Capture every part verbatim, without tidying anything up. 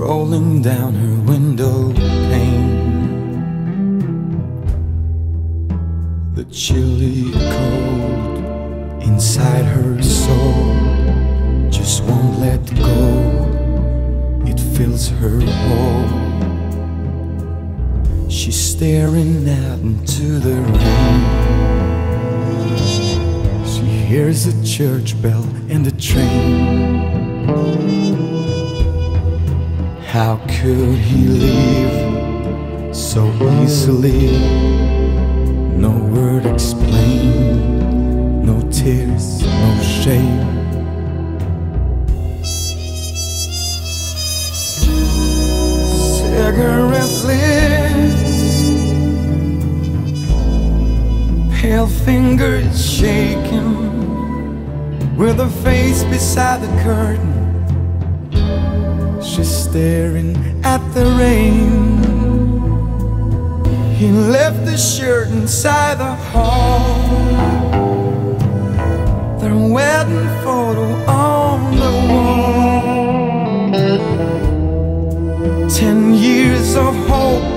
rolling down her window pane. The chilly cold inside her soul just won't let go. It fills her whole. She's staring out into the rain. She hears a church bell and a train. How could he leave so easily? No word explained, no tears, no shame. Cigarette lids, pale fingers shaking, with her face beside the curtain. She's staring at the rain. He left the shirt inside the hall. Their wedding photo on the wall. Ten years of hope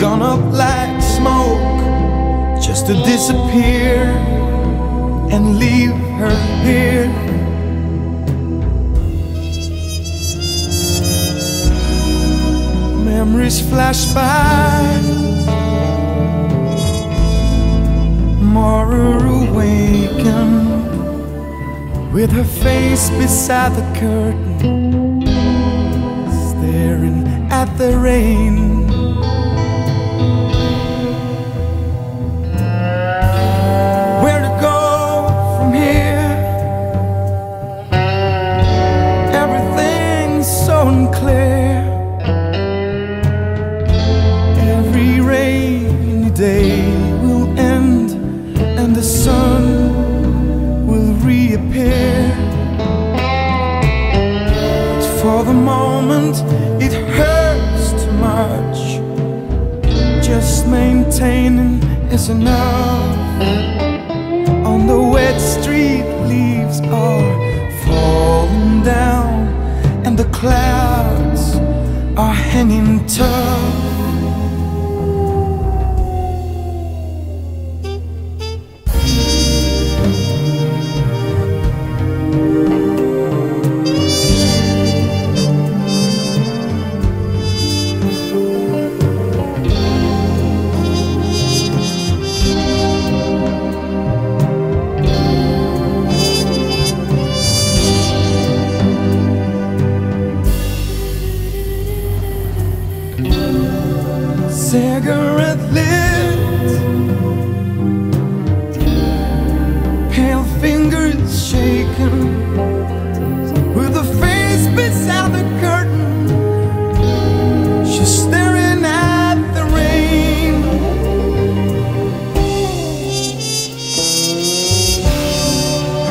gone up like smoke, just to disappear and leave her here. Memories flash by, Mara awakened, with her face beside the curtain, staring at the rain. Where to go from here? Everything's so unclear. Day will end and the sun will reappear. But for the moment it hurts too much. Just maintaining is enough. On the wet street leaves are falling down and the clouds are hanging tough. Cigarette lit, pale fingers shaking, with a face beside the curtain. She's staring at the rain.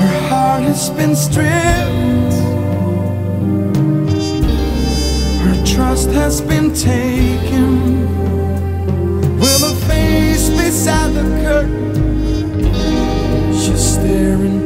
Her heart has been stripped, her trust has been taken. Beside the curtain, she's staring